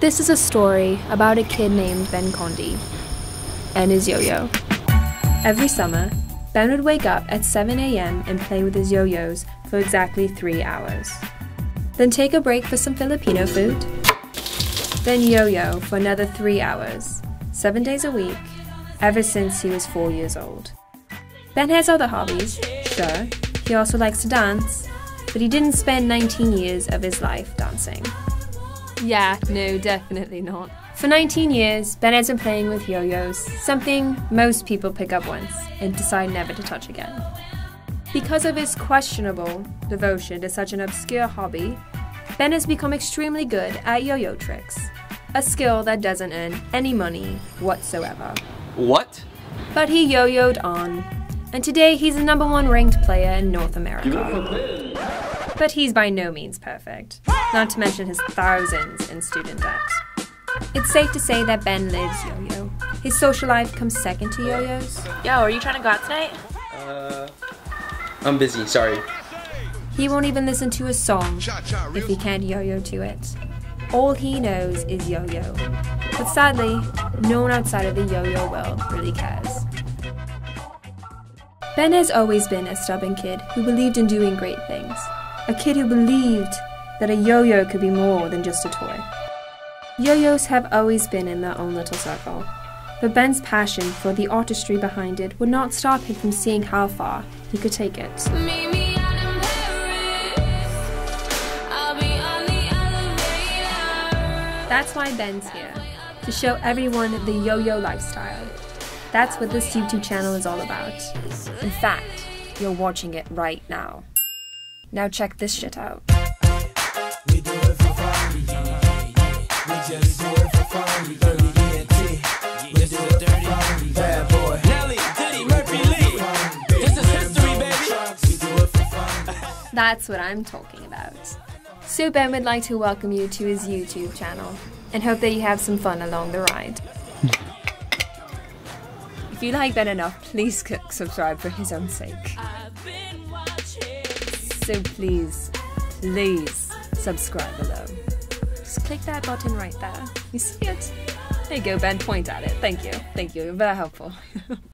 This is a story about a kid named Ben Conde and his yo-yo. Every summer, Ben would wake up at 7 a.m. and play with his yo-yos for exactly 3 hours. Then take a break for some Filipino food. Then yo-yo for another 3 hours, 7 days a week, ever since he was 4 years old. Ben has other hobbies, sure. He also likes to dance, but he didn't spend 19 years of his life dancing. Yeah, no, definitely not. For 19 years, Ben has been playing with yo-yos, something most people pick up once and decide never to touch again. Because of his questionable devotion to such an obscure hobby, Ben has become extremely good at yo-yo tricks, a skill that doesn't earn any money whatsoever. What? But he yo-yoed on, and today he's the #1 ranked player in North America. But he's by no means perfect, not to mention his thousands in student debt. It's safe to say that Ben lives yo-yo. His social life comes second to yo-yos. Yo, are you trying to go out tonight? I'm busy, sorry. He won't even listen to a song if he can't yo-yo to it. All he knows is yo-yo. But sadly, no one outside of the yo-yo world really cares. Ben has always been a stubborn kid who believed in doing great things. A kid who believed that a yo-yo could be more than just a toy. Yo-yos have always been in their own little circle, but Ben's passion for the artistry behind it would not stop him from seeing how far he could take it. That's why Ben's here, to show everyone the yo-yo lifestyle. That's what this YouTube channel is all about. In fact, you're watching it right now. Now check this shit out. We do it for fun, we just do it for fun, we do it for dirty, bad boy, Nelly, Diddy, Murphy Lee, this is history, baby. That's what I'm talking about. So Ben would like to welcome you to his YouTube channel, and hope that you have some fun along the ride. If you like Ben enough, please click subscribe for his own sake. So please subscribe below. Just click that button right there. You see it? There you go, Ben. Point at it. Thank you. Thank you. You're very helpful.